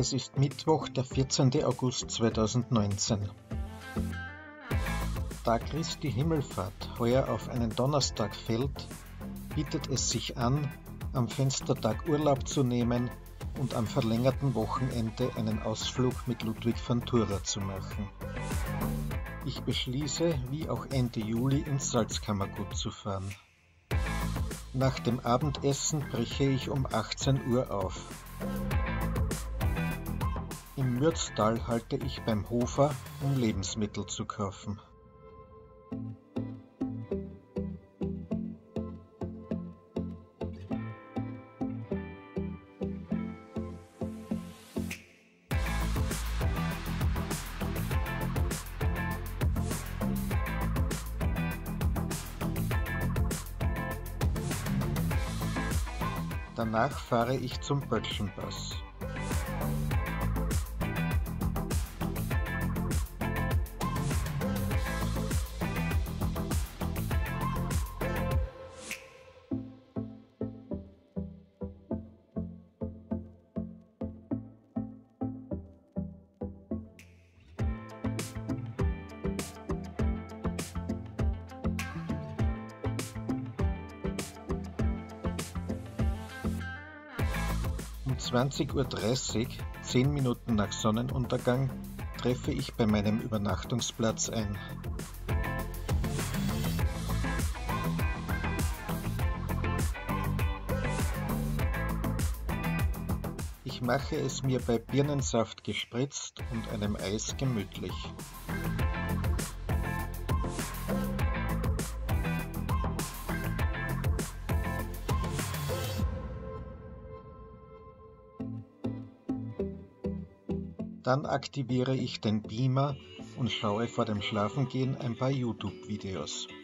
Es ist Mittwoch, der 14. August 2019. Da Christi Himmelfahrt heuer auf einen Donnerstag fällt, bietet es sich an, am Fenstertag Urlaub zu nehmen und am verlängerten Wochenende einen Ausflug mit Ludwig van Thurer zu machen. Ich beschließe, wie auch Ende Juli ins Salzkammergut zu fahren. Nach dem Abendessen breche ich um 18 Uhr auf. Im Mürztal halte ich beim Hofer, um Lebensmittel zu kaufen. Danach fahre ich zum Pötschenpass. Um 20:30 Uhr, 10 Minuten nach Sonnenuntergang, treffe ich bei meinem Übernachtungsplatz ein. Ich mache es mir bei Birnensaft gespritzt und einem Eis gemütlich. Dann aktiviere ich den Beamer und schaue vor dem Schlafengehen ein paar YouTube-Videos.